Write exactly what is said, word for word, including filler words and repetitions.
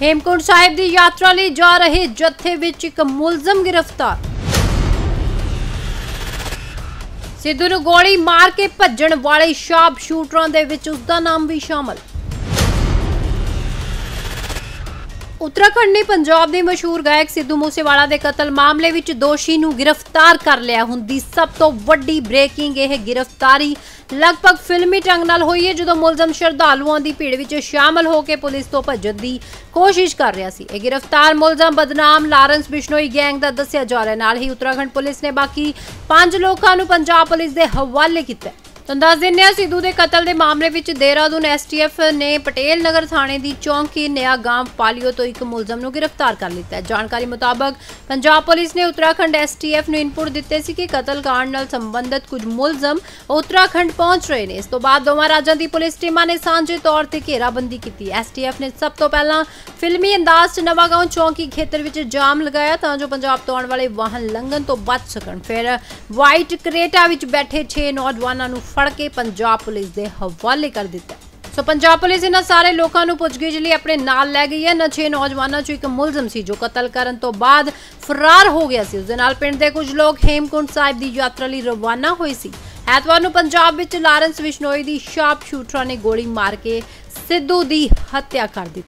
हेमकुंड साहिब की यात्रा लिए जा रहे जत्थे विच एक मुलजम गिरफ्तार। सिद्धू नूं गोली मार के भज्जण वाले शार्प शूटरां दे विच उसदा नाम भी शामिल। उत्तराखंड ने पंजाब के मशहूर गायक सिद्धू मूसेवाला के कतल मामले विच दोषी नूं गिरफ्तार कर लिया। हुण दी सब तो वड्डी ब्रेकिंग यह गिरफ्तारी लगभग फिल्मी ढंग नाल हुई है, जदों मुलजम श्रद्धालुओं की भीड़ विच शामिल होकर पुलिस तो भज्जण की कोशिश कर रहा सी। यह गिरफ्तार मुलजम बदनाम लारेंस बिश्नोई गैंग का दस्सिया जा रहा है। नाल ही उत्तराखंड पुलिस ने बाकी पांच लोगों नूं पंजाब पुलिस के हवाले किया। तो दस दिन सिद्धू के कतल के मामले में देहरादून एस टी एफ ने पटेल नगर थाने की चौंकी नया गांव पालियो तो एक मुलजम को गिरफ्तार कर लिया है। जानकारी मुताबक पंजाब पुलिस ने उत्तराखंड एस टी एफ ने इनपुट दिते सी कि कतल कांड नाल संबंधित कुछ मुलजम उत्तराखंड पहुंच रहे हैं। इस तो बाद दोवां राज्यां दी पुलिस टीमां ने सांझे तौर पर घेराबंदी की। एस टी एफ ने सब तो पहला फिल्मी अंदाज नवां गांव चौंकी खेतर विच जाम लगाया तां जो पंजाब तो आउण वाले वाहन लंघन तो बच सकण। फिर वाइट करेटा विच बैठे छे नौजवानों नूं फड़ के पंजाब पुलिस के हवाले कर दिता। सो पंजाब पुलिस इन्हां सारे लोगों को पुछगिछ लई अपने नाल लै गई है। इन्हां छे नौजवानों चों एक मुलजम सी जो कतल करन तो बाद फरार हो गया सी। उस दे नाल पिंड दे कुछ लोग हेमकुंड साहिब की यात्रा लई रवाना होए सी। एतवार नूं पंजाब विच लारेंस बिश्नोई की शार्प शूटरां ने गोली मार के सिद्धू की हत्या कर दी।